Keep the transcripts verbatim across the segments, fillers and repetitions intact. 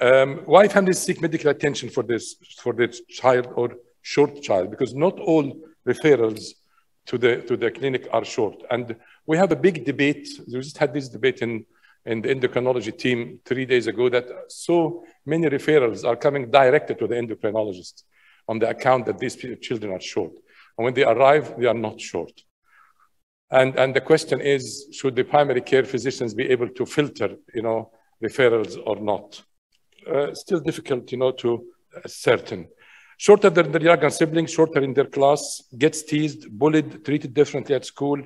Um, wife handles seek medical attention for this for this child or short child, because not all referrals to the to the clinic are short. And we have a big debate. We just had this debate in in the endocrinology team three days ago, that so many referrals are coming directed to the endocrinologist on the account that these children are short. And when they arrive, they are not short. And, and the question is, should the primary care physicians be able to filter, you know, referrals or not? Uh, still difficult, you know, to ascertain. Shorter than their younger siblings, shorter in their class, gets teased, bullied, treated differently at school,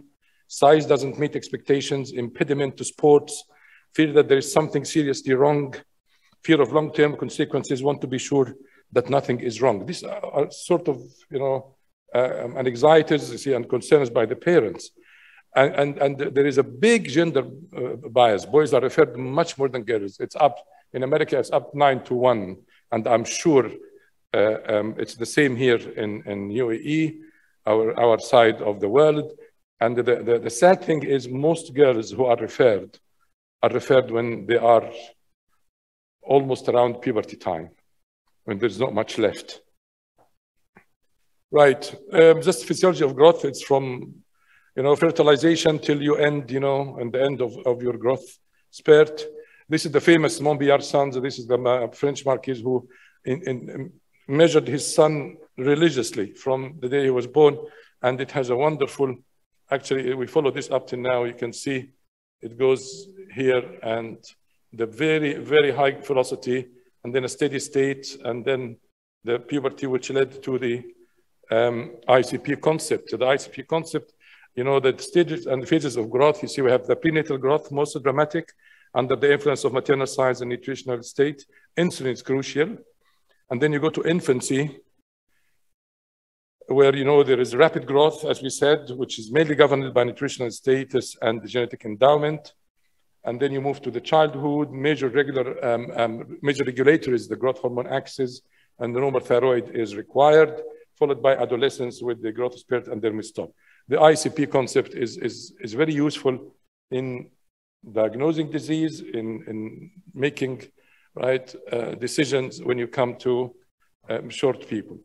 size doesn't meet expectations, impediment to sports, fear that there is something seriously wrong, fear of long-term consequences, want to be sure that nothing is wrong. These are sort of, you know, uh, anxieties, you see, and concerns by the parents. And, and, and there is a big gender uh, bias. Boys are referred much more than girls. It's up, in America, it's up nine to one. And I'm sure uh, um, it's the same here in, in U A E, our, our side of the world. And the, the, the sad thing is, most girls who are referred are referred when they are almost around puberty time, when there's not much left. Right, um, just physiology of growth. It's from, you know, fertilization till you end, you know, and the end of, of your growth spurt. This is the famous Montbéliard sons. This is the uh, French marquis who in, in, measured his son religiously from the day he was born. And it has a wonderful, actually, we follow this up to now. You can see it goes here and the very, very high velocity, and then a steady state, and then the puberty, which led to the um, I C P concept. So the I C P concept, you know, the stages and phases of growth. You see, we have the prenatal growth, most dramatic, under the influence of maternal size and nutritional state. Insulin is crucial. And then you go to infancy, where, you know, there is rapid growth, as we said, which is mainly governed by nutritional status and the genetic endowment. And then you move to the childhood. Major regular, um, um, major regulator is the growth hormone axis, and the normal thyroid is required, followed by adolescence with the growth spurt, and then we stop. The I C P concept is, is, is very useful in diagnosing disease, in, in making right uh, decisions when you come to um, short people.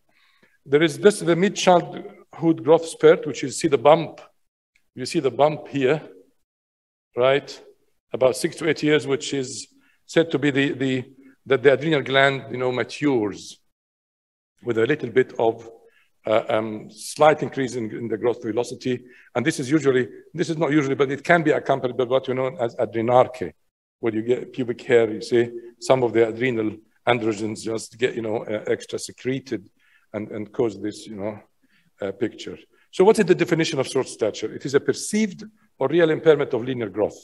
There is this, the mid-childhood growth spurt, which you see the bump. You see the bump here, right? About six to eight years, which is said to be the, the, that the adrenal gland, you know, matures with a little bit of uh, um, slight increase in, in the growth velocity. And this is usually, this is not usually, but it can be accompanied by what we know as adrenarche, where you get pubic hair, you see, some of the adrenal androgens just get, you know, uh, extra secreted and, and cause this, you know, uh, picture. So what is the definition of short stature? It is a perceived or real impairment of linear growth.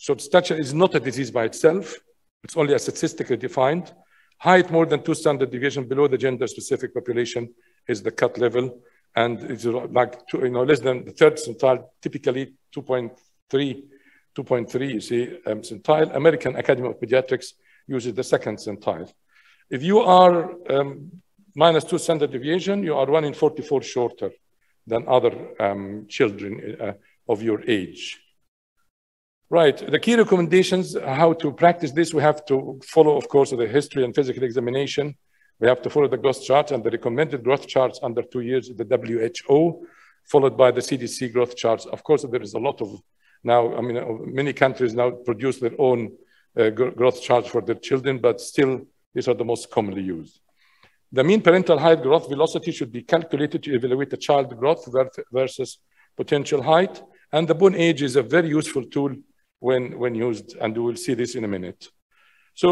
Short stature is not a disease by itself. It's only a statistically defined. Height more than two standard deviations below the gender-specific population is the cut level. And it's like, two, you know, less than the third centile, typically two point three, two point three, you see, um, centile. American Academy of Pediatrics uses the second centile. If you are um, minus two standard deviation, you are one in forty-four shorter than other um, children uh, of your age. Right, the key recommendations, how to practice this, we have to follow, of course, the history and physical examination. We have to follow the growth chart and the recommended growth charts under two years, the W H O, followed by the C D C growth charts. Of course, there is a lot of now, I mean, many countries now produce their own uh, growth charts for their children, but still, these are the most commonly used. The mean parental height growth velocity should be calculated to evaluate the child growth versus potential height. And the bone age is a very useful tool When, when used, and we will see this in a minute. So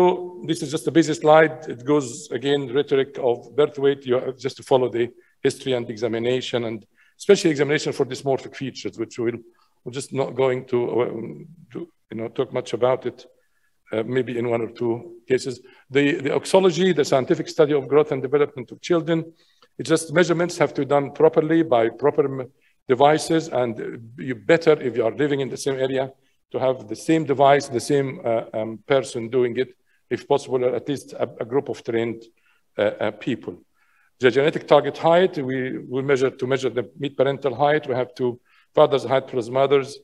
this is just a busy slide. It goes, again, rhetoric of birth weight. You have just to follow the history and examination, and especially examination for dysmorphic features, which we'll, we're just not going to, um, to you know, talk much about it, uh, maybe in one or two cases. The, the oxology, the scientific study of growth and development of children, it's just measurements have to be done properly by proper devices, and you better, if you are living in the same area, to have the same device, the same uh, um, person doing it, if possible, or at least a, a group of trained uh, uh, people. The genetic target height, we will measure to measure the mid-parental height. We have to father's height plus mother's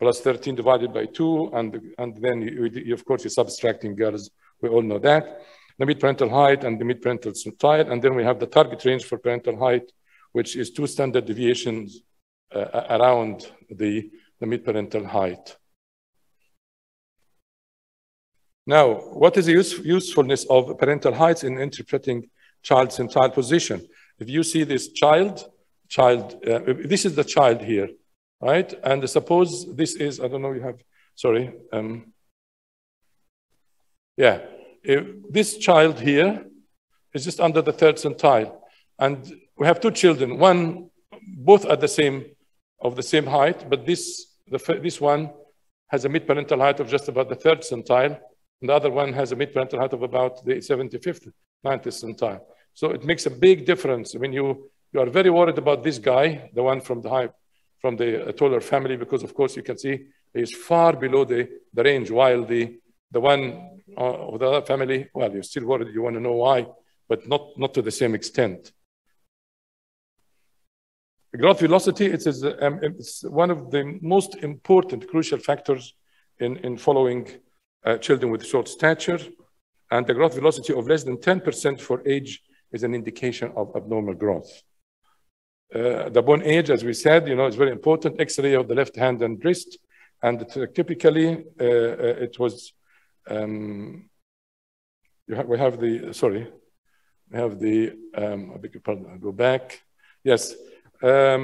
plus thirteen divided by two, and, and then, you, you, of course, you're subtracting girls We all know that. The mid-parental height and the mid-parental style, and then we have the target range for parental height, which is two standard deviations uh, around the, the mid-parental height. Now, what is the use, usefulness of parental heights in interpreting child's entire position? If you see this child, child, uh, this is the child here, right? And suppose this is, I don't know, you have, sorry, um, yeah. If this child here is just under the third centile, and we have two children, one, both at the same, of the same height, but this, the, this one has a mid-parental height of just about the third centile, and the other one has a mid-parental height of about the seventy-fifth, ninetieth centile. So it makes a big difference. I mean, you, you are very worried about this guy, the one from the high, from the taller family, because of course you can see he is far below the, the range, while the, the one of the other family, well, you're still worried, you want to know why, but not, not to the same extent. The growth velocity, it is, um, it's one of the most important crucial factors in, in following uh, children with short stature, and the growth velocity of less than ten percent for age is an indication of abnormal growth. Uh, the bone age, as we said, you know, is very important, X-ray of the left hand and wrist, and typically uh, it was Um, you ha we have the, sorry, we have the, um, I beg your pardon, I'll go back. Yes, um,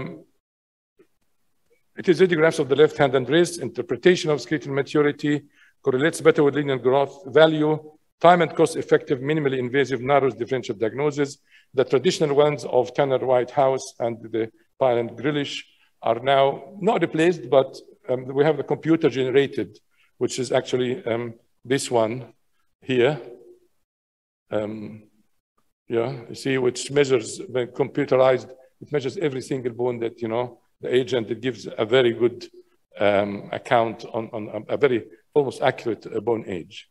it is radiographs of the left hand and wrist, interpretation of skeletal maturity, correlates better with linear growth value, time and cost effective, minimally invasive, narrows differential diagnosis. The traditional ones of Tanner Whitehouse and the Pyland Grillish are now not replaced, but um, we have the computer generated, which is actually um, this one here, um, yeah, you see, which measures, when computerized, it measures every single bone that, you know, the agent, it gives a very good um, account on, on a very almost accurate bone age.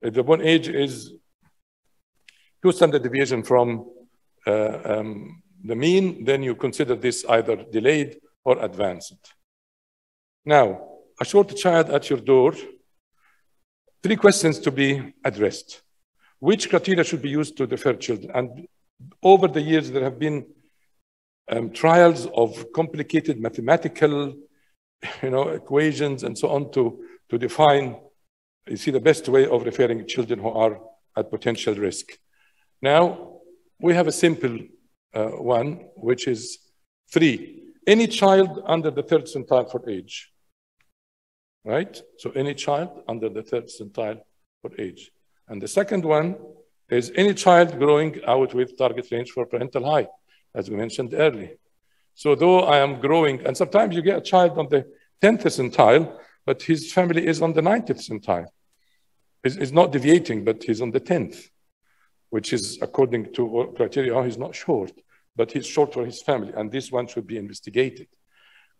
The bone age is two standard deviation from uh, um, the mean, then you consider this either delayed or advanced. Now, a short child at your door, three questions to be addressed. Which criteria should be used to defer children? And over the years, there have been um, trials of complicated mathematical, you know, equations and so on to, to define, you see, the best way of referring children who are at potential risk. Now, we have a simple uh, one, which is three. Any child under the third centile for age. Right? So any child under the third centile for age. And the second one is any child growing out with target range for parental height, as we mentioned earlier. So though I am growing, and sometimes you get a child on the tenth centile, but his family is on the ninetieth centile. He's, he's not deviating, but he's on the tenth, which is according to criteria, he's not short, but he's short for his family, and this one should be investigated.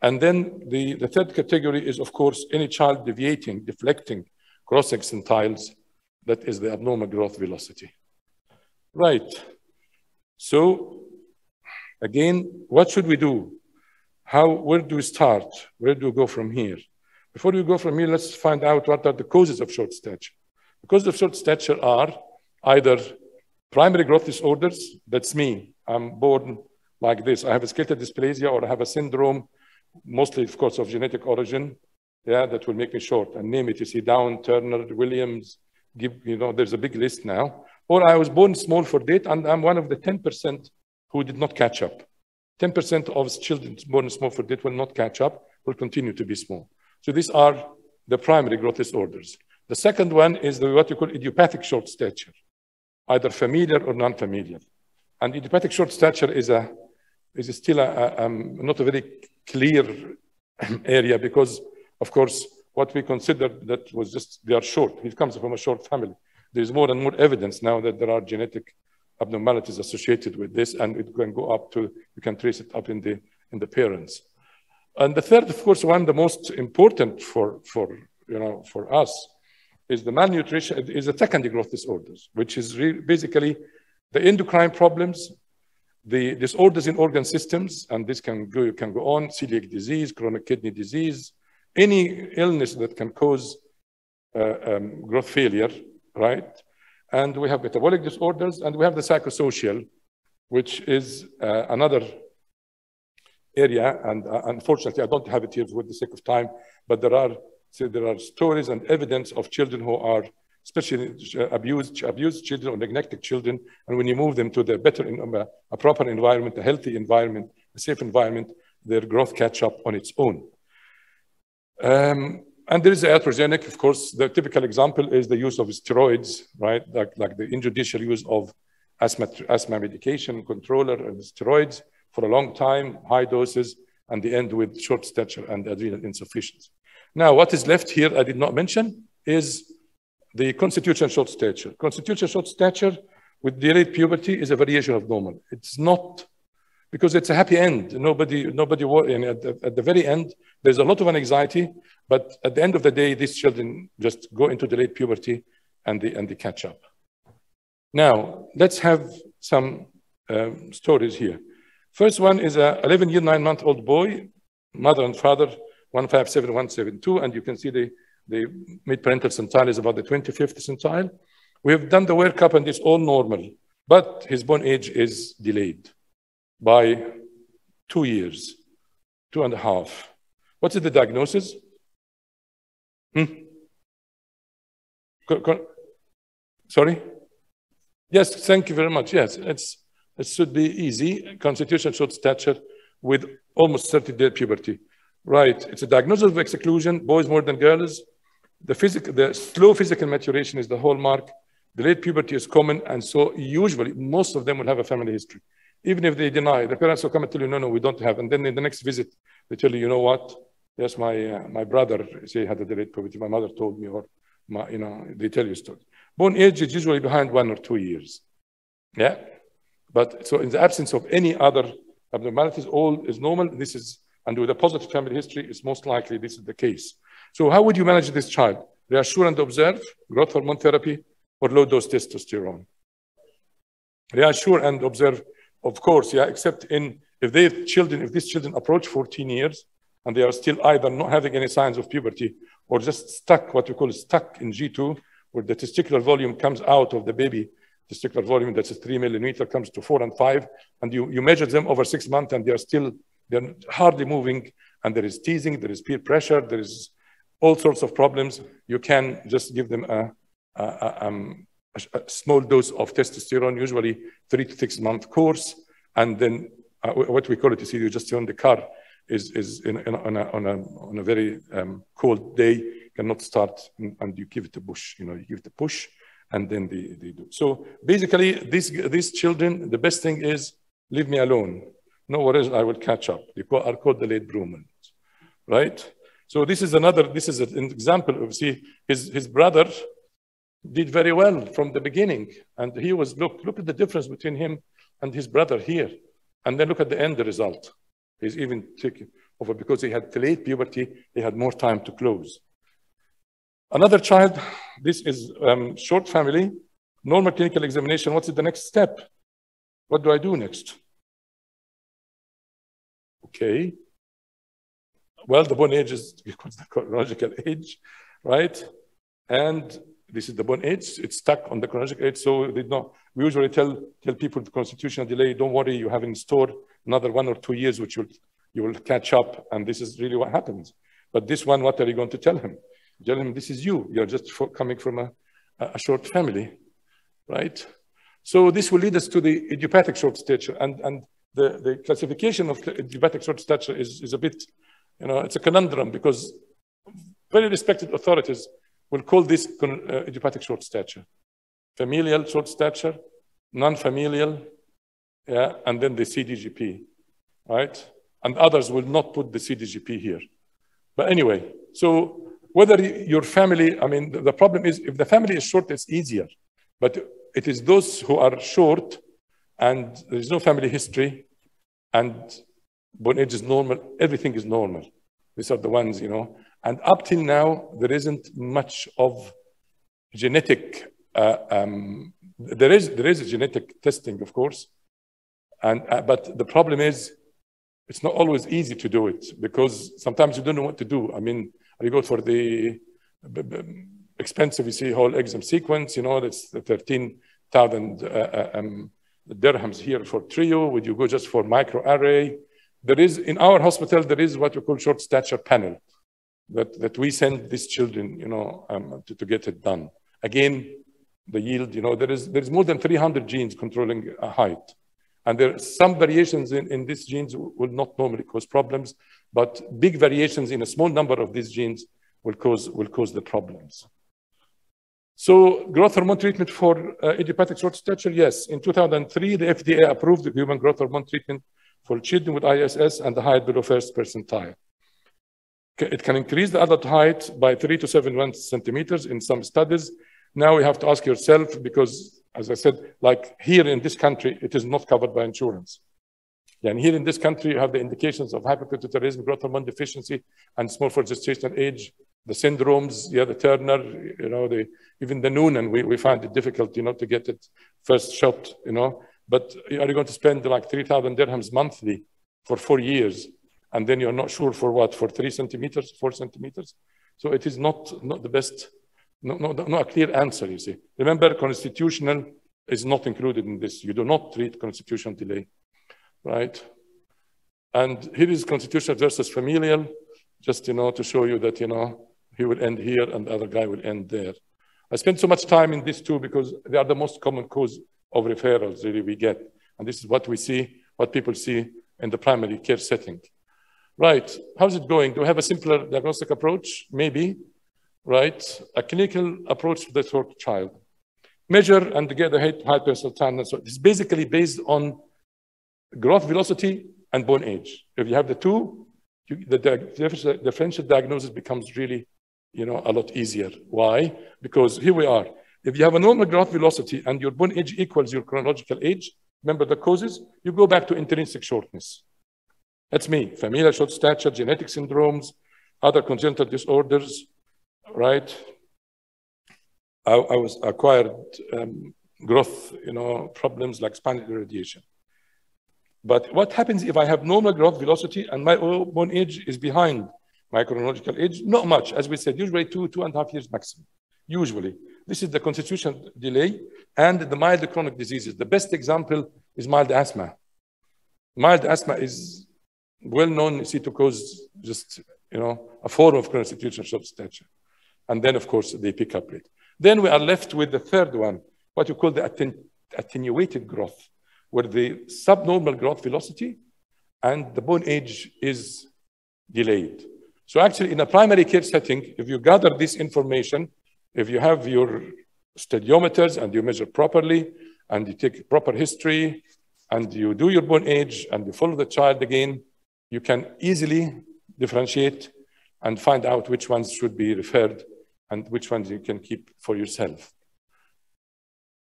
And then the, the third category is, of course, any child deviating, deflecting, crossing centiles, that is the abnormal growth velocity. Right. So, again, what should we do? How, where do we start? Where do we go from here? Before we go from here, let's find out what are the causes of short stature. The causes of short stature are either primary growth disorders, that's me, I'm born like this, I have a skeletal dysplasia or I have a syndrome, mostly, of course, of genetic origin, yeah, that will make me short. And name it, you see, Down, Turner, Williams, give, you know, there's a big list now. Or I was born small for date, and I'm one of the ten percent who did not catch up. ten percent of children born small for date will not catch up, will continue to be small. So these are the primary growth disorders. The second one is the, what you call idiopathic short stature, either familiar or non-familiar. And idiopathic short stature is a is still a, a, um, not a very clear area because, of course, what we considered that was just, they are short. It comes from a short family. There's more and more evidence now that there are genetic abnormalities associated with this, and it can go up to, you can trace it up in the, in the parents. And the third, of course, one, the most important for, for, you know, for us is the malnutrition, is the secondary growth disorders, which is re basically the endocrine problems, the disorders in organ systems, and this can go, can go on, celiac disease, chronic kidney disease, any illness that can cause uh, um, growth failure, right? And we have metabolic disorders, and we have the psychosocial, which is uh, another area. And uh, unfortunately, I don't have it here for the sake of time, but there are, so there are stories and evidence of children who are especially abused, abused children or neglected children. And when you move them to the better, a proper environment, a healthy environment, a safe environment, their growth catch up on its own. Um, and there is the iatrogenic, of course. The typical example is the use of steroids, right? Like, like the injudicious use of asthma, asthma medication, controller and steroids for a long time, high doses, and the end with short stature and adrenal insufficiency. Now, what is left here I did not mention is the constitutional short stature. Constitutional short stature with delayed puberty is a variation of normal. It's not, because it's a happy end. Nobody, nobody worry. At, at the very end, there's a lot of anxiety, but at the end of the day, these children just go into delayed puberty and they, and they catch up. Now, let's have some um, stories here. First one is a eleven year, nine month old boy, mother and father, one five seven, one seven two, and you can see the The mid-parental centile is about the twenty-fifth centile. We have done the World Cup and it's all normal, but his bone age is delayed by two years, two and a half. What is the diagnosis? Hmm? Co co Sorry? Yes, thank you very much. Yes, it's, it should be easy. Constitutional short stature with almost thirty day puberty. Right, it's a diagnosis of exclusion, boys more than girls. The, physical, the slow physical maturation is the hallmark. Delayed puberty is common, and so usually most of them will have a family history. Even if they deny, the parents will come and tell you, no, no, we don't have. And then in the next visit, they tell you, you know what? Yes, my, uh, my brother, say, had a delayed puberty. My mother told me, or my, you know, they tell you stories. Bone age is usually behind one or two years. Yeah, but so in the absence of any other abnormalities, all is normal. This is, and with a positive family history, it's most likely this is the case. So how would you manage this child? Reassure and observe, growth hormone therapy, or low-dose testosterone? Reassure and observe, of course, yeah, except in, if they children, if these children approach fourteen years, and they are still either not having any signs of puberty, or just stuck, what we call stuck in G two, where the testicular volume comes out of the baby, testicular volume that's a three millimeter, comes to four and five, and you, you measure them over six months, and they are still, they're hardly moving, and there is teasing, there is peer pressure, there is all sorts of problems. You can just give them a, a, a, um, a small dose of testosterone, usually three to six month course, and then uh, what we call it, you see, you just on the car is, is in, in, on, a, on, a, on a very um, cold day, you cannot start, and you give it a push, you know, you give it a push, and then they, they do. So basically, these, these children, the best thing is, leave me alone. No worries, I will catch up. They are called the late bloomers, right? So this is another, this is an example of, see, his, his brother did very well from the beginning. And he was, look, look at the difference between him and his brother here. And then look at the end, the result. He's even taken over because he had late puberty, he had more time to close. Another child, this is um, short family, normal clinical examination. What's the next step? What do I do next? Okay. Well, the bone age is the chronological age, right? And this is the bone age. It's stuck on the chronological age. So they don't, we usually tell, tell people the constitutional delay, don't worry, you have in store another one or two years, which will, you will catch up. And this is really what happens. But this one, what are you going to tell him? Tell him, this is you. You're just for coming from a, a short family, right? So this will lead us to the idiopathic short stature. And, and The, the classification of idiopathic short stature is, is a bit, you know, it's a conundrum because very respected authorities will call this uh, idiopathic short stature. Familial short stature, non-familial, yeah, and then the C D G P, right? And others will not put the C D G P here. But anyway, so whether your family, I mean, the, the problem is if the family is short, it's easier. But it is those who are short and there is no family history, and bone age is normal, everything is normal. These are the ones, you know. And up till now, there isn't much of genetic, uh, um, there is there is a genetic testing, of course, and uh, but the problem is, it's not always easy to do it, because sometimes you don't know what to do. I mean, you go for the expensive. You see whole exome sequence, you know, that's the thirteen thousand uh, um, dirhams here for trio. Would you go just for microarray? There is, in our hospital, there is what we call short stature panel that, that we send these children, you know, um, to, to get it done. Again, the yield, you know, there is, there is more than three hundred genes controlling a height. And there are some variations in, in these genes will not normally cause problems, but big variations in a small number of these genes will cause, will cause the problems. So growth hormone treatment for uh, idiopathic short stature, yes. In two thousand three, the F D A approved the human growth hormone treatment for children with I S S and the height below first percentile. It can increase the adult height by three to seven centimeters in some studies. Now you have to ask yourself, because as I said, like here in this country, it is not covered by insurance. And here in this country, you have the indications of hyperpituitarism, growth hormone deficiency, and small for gestational age, the syndromes, yeah, the Turner, you know, the, even the Noonan, we, we find it difficult, you know, to get it first shot, you know. But are you going to spend like three thousand dirhams monthly for four years? And then you're not sure for what, for three centimeters, four centimeters? So it is not, not the best, no, no, no, a clear answer, you see. Remember, constitutional is not included in this. You do not treat constitutional delay, right? And here is constitutional versus familial, just, you know, to show you that, you know, he will end here and the other guy will end there. I spent so much time in these two because they are the most common cause of referrals really we get. And this is what we see, what people see in the primary care setting. Right, how's it going? Do we have a simpler diagnostic approach? Maybe, right? A clinical approach to the short child. Measure and get the height percentile and so on. It's basically based on growth velocity and bone age. If you have the two, you, the di differential diagnosis becomes really, you know, a lot easier. Why? Because here we are. If you have a normal growth velocity and your bone age equals your chronological age, remember the causes, you go back to intrinsic shortness. That's me, familial short stature, genetic syndromes, other congenital disorders, right? I, I was acquired um, growth, you know, problems like spinal irradiation. But what happens if I have normal growth velocity and my bone age is behind my chronological age? Not much, as we said, usually two, two and a half years maximum, usually. This is the constitutional delay and the mild chronic diseases. The best example is mild asthma. Mild asthma is well known, you see, to cause just, you know, a form of constitutional short stature. And then, of course, they pick up it. Then we are left with the third one, what you call the atten attenuated growth, where the subnormal growth velocity and the bone age is delayed. So actually, in a primary care setting, if you gather this information, if you have your stadiometers and you measure properly and you take proper history and you do your bone age and you follow the child again, you can easily differentiate and find out which ones should be referred and which ones you can keep for yourself.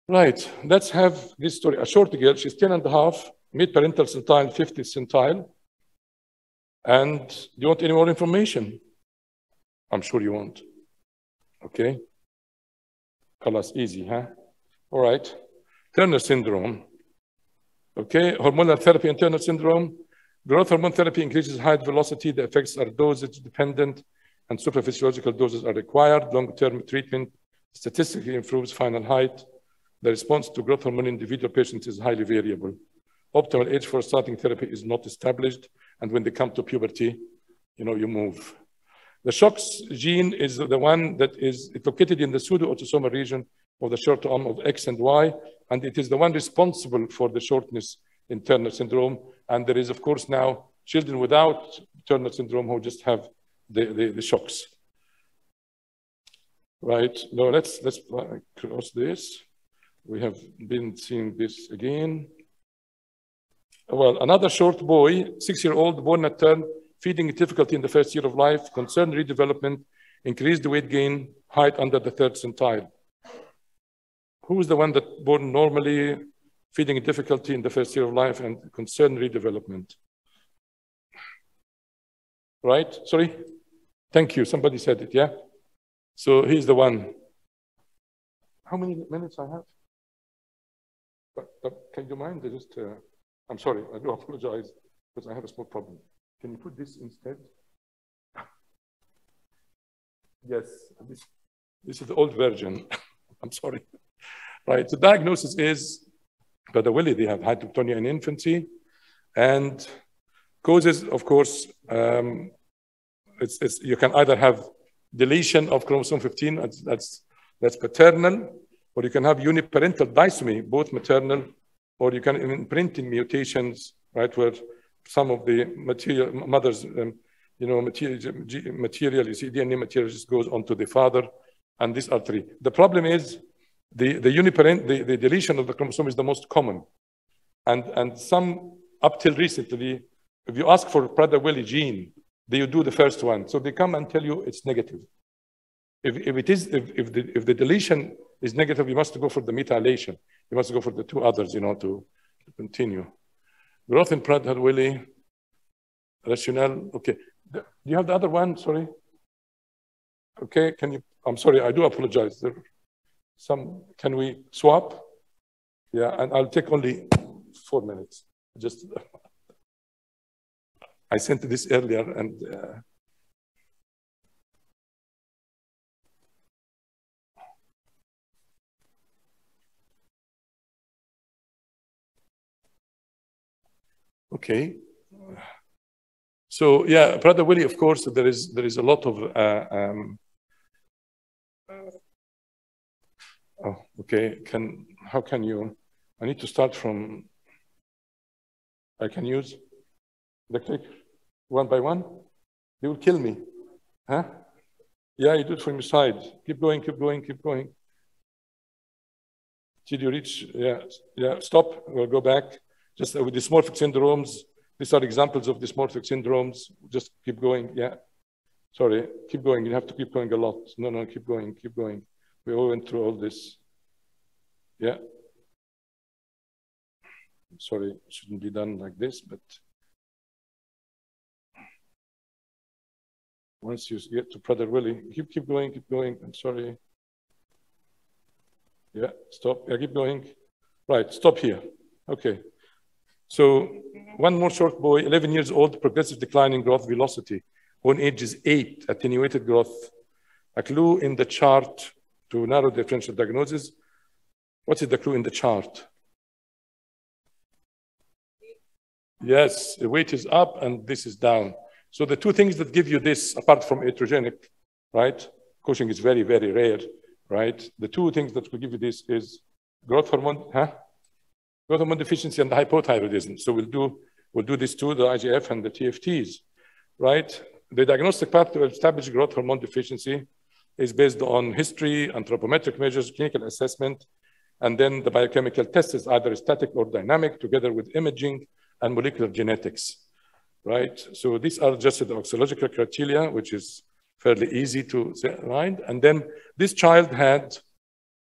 Right, let's have this story. A short girl, she's ten and a half, mid-parental centile, fiftieth centile. And do you want any more information? I'm sure you want. Okay. That's easy, huh? All right. Turner syndrome. Okay, hormonal therapy and Turner syndrome. Growth hormone therapy increases height velocity. The effects are dosage dependent and supraphysiological doses are required. Long-term treatment statistically improves final height. The response to growth hormone in individual patients is highly variable. Optimal age for starting therapy is not established. And when they come to puberty, you know, you move. The SHOX gene is the one that is located in the pseudo-autosomal region of the short arm of X and Y, and it is the one responsible for the shortness in Turner syndrome. And there is, of course, now children without Turner syndrome who just have the, the, the SHOX. Right, now let's, let's cross this. We have been seeing this again. Well, another short boy, six-year-old, born at term, feeding difficulty in the first year of life, concerned redevelopment, increased weight gain, height under the third centile. Who is the one that born normally, feeding difficulty in the first year of life and concerned redevelopment? Right? Sorry? Thank you. Somebody said it, yeah? So he's the one. How many minutes I have? But, but can you mind? I just, uh, I'm sorry. I do apologize because I have a small problem. Can you put this instead? Yes, this, This is the old version. I'm sorry. Right, the diagnosis is Prader-Willi. They have hypertonia in infancy, and causes, of course, um, it's, it's, you can either have deletion of chromosome fifteen, that's, that's, that's paternal, or you can have uniparental disomy, both maternal, or you can imprinting mutations, right, where some of the material, mother's, um, you know, material, material, you see D N A material just goes onto the father, and these are three. The problem is the, the uniparent, the, the deletion of the chromosome is the most common. And, and some, up till recently, if you ask for Prader-Willi gene, they do the first one. So they come and tell you it's negative. If, if it is, if, if, the, if the deletion is negative, you must go for the methylation. You must go for the two others, you know, to, to continue. Growth in Prader-Willi, rationale, okay. Do you have the other one, sorry? Okay, can you, I'm sorry, I do apologize. There, some, can we swap? Yeah, and I'll take only four minutes. Just, I sent this earlier and uh, okay. So yeah, Prader-Willi, of course, there is there is a lot of uh, um, oh, okay. Can how can you? I need to start from. I can use the click one by one. They will kill me, huh? Yeah, you do it from your side. Keep going, keep going, keep going. Did you reach? Yeah, yeah. Stop. We'll go back. Just with dysmorphic syndromes, these are examples of dysmorphic syndromes. Just keep going, yeah. Sorry, keep going, you have to keep going a lot. No, no, keep going, keep going. We all went through all this. Yeah. Sorry, it shouldn't be done like this, but once you get to Prader-Willi, keep, keep going, keep going, I'm sorry. Yeah, stop, yeah, keep going. Right, stop here, okay. So one more short boy, eleven years old, progressive decline in growth velocity. When age is eight, attenuated growth. A clue in the chart to narrow differential diagnosis. What is the clue in the chart? Yes, the weight is up and this is down. So the two things that give you this, apart from iatrogenic, right? Cushing is very, very rare, right? The two things that will give you this is growth hormone, huh? Growth hormone deficiency and the hypothyroidism. So we'll do, we'll do this too, the I G F and the T F Ts, right? The diagnostic path to establish growth hormone deficiency is based on history, anthropometric measures, clinical assessment, and then the biochemical test is either static or dynamic together with imaging and molecular genetics, right? So these are just the oxological criteria, which is fairly easy to find. And then this child had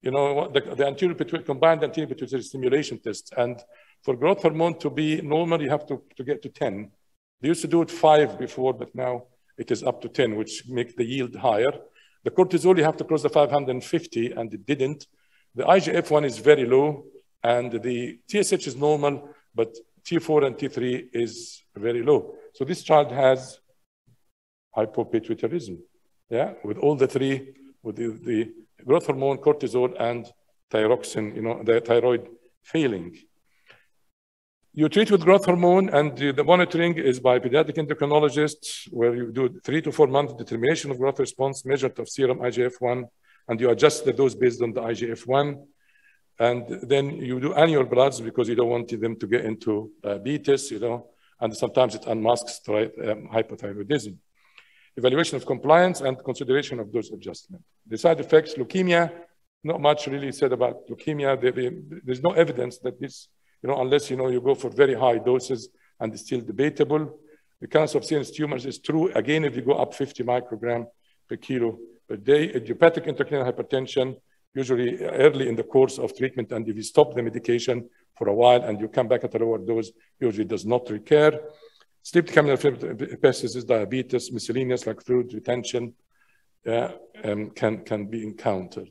You know, the, the anterior pituitary, combined anterior pituitary stimulation test. And for growth hormone to be normal, you have to, to get to ten. They used to do it five before, but now it is up to ten, which makes the yield higher. The cortisol, you have to cross the five hundred fifty, and it didn't. The I G F one is very low, and the T S H is normal, but T four and T three is very low. So this child has hypopituitarism, yeah, with all the three, with the, the growth hormone, cortisol, and thyroxine, you know, the thyroid failing. You treat with growth hormone, and the monitoring is by pediatric endocrinologists, where you do three to four month determination of growth response measured of serum I G F one, and you adjust the dose based on the I G F one. And then you do annual bloods because you don't want them to get into diabetes, you know, and sometimes it unmasks um, hypothyroidism. Evaluation of compliance and consideration of dose adjustment. The side effects, leukemia, not much really said about leukemia. There, there, there's no evidence that this, you know, unless, you know, you go for very high doses and it's still debatable. The cancer of C N S tumors is true. Again, if you go up fifty microgram per kilo per day, idiopathic intracranial hypertension, usually early in the course of treatment. And if you stop the medication for a while and you come back at a lower dose, usually does not recur. Sleep caminal paresis, diabetes, miscellaneous like fluid retention uh, um, can, can be encountered.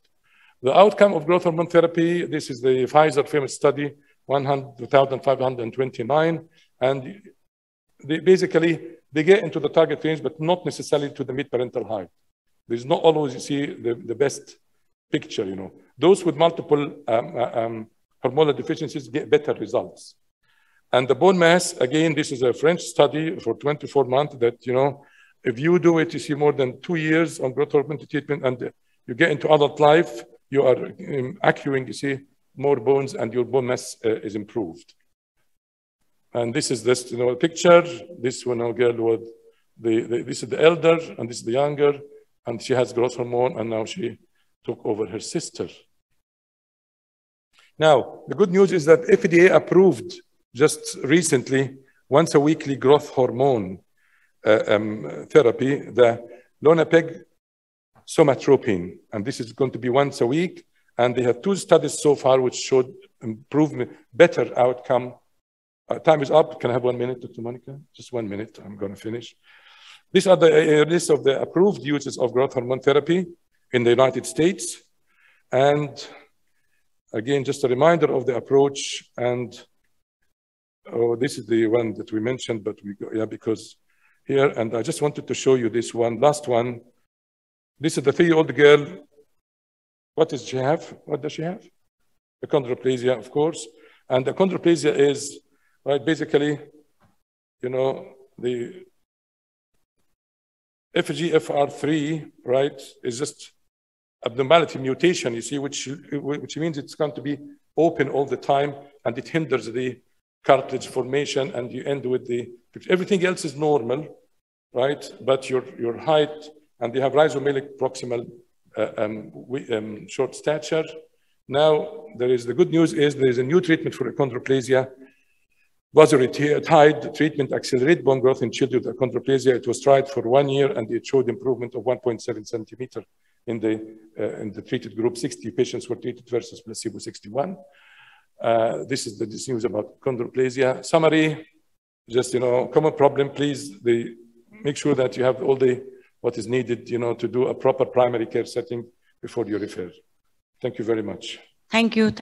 The outcome of growth hormone therapy, this is the Pfizer famous study, one thousand five hundred twenty-nine. And they basically, they get into the target range, but not necessarily to the mid-parental height. There's not always, you see, the, the best picture, you know. Those with multiple um, um, hormonal deficiencies get better results. And the bone mass, again, this is a French study for twenty-four months that, you know, if you do it, you see more than two years on growth hormone treatment and you get into adult life, you are um, accruing, you see, more bones and your bone mass uh, is improved. And this is this, you know, picture. This one, a girl with the, the, this is the elder and this is the younger, and she has growth hormone and now she took over her sister. Now, the good news is that F D A approved just recently once a weekly growth hormone uh, um, therapy, the Lonapeg somatropin. And this is going to be once a week. And they have two studies so far which showed improvement, better outcome. Uh, time is up. Can I have one minute, Doctor Monica? Just one minute. I'm going to finish. These are the uh, list of the approved uses of growth hormone therapy in the United States. And again, just a reminder of the approach. And oh, this is the one that we mentioned, but we go, yeah, because here, and I just wanted to show you this one, last one. This is the three-year-old girl. What does she have? What does she have? Achondroplasia, of course. And achondroplasia is, right, basically, you know, the F G F R three, right, is just abnormality, mutation, you see, which, which means it's going to be open all the time and it hinders the cartilage formation and you end with the, everything else is normal, right, but your, your height, and they have rhizomelic proximal uh, um, we, um, short stature. Now, there is, the good news is there is a new treatment for achondroplasia, Vosoritide treatment accelerate bone growth in children with achondroplasia. It was tried for one year and it showed improvement of one point seven centimeters in the, uh, in the treated group. sixty patients were treated versus placebo sixty-one. Uh, this is the news about achondroplasia. Summary, just, you know, common problem, please. They make sure that you have all the, what is needed, you know, to do a proper primary care setting before you refer. Thank you very much. Thank you.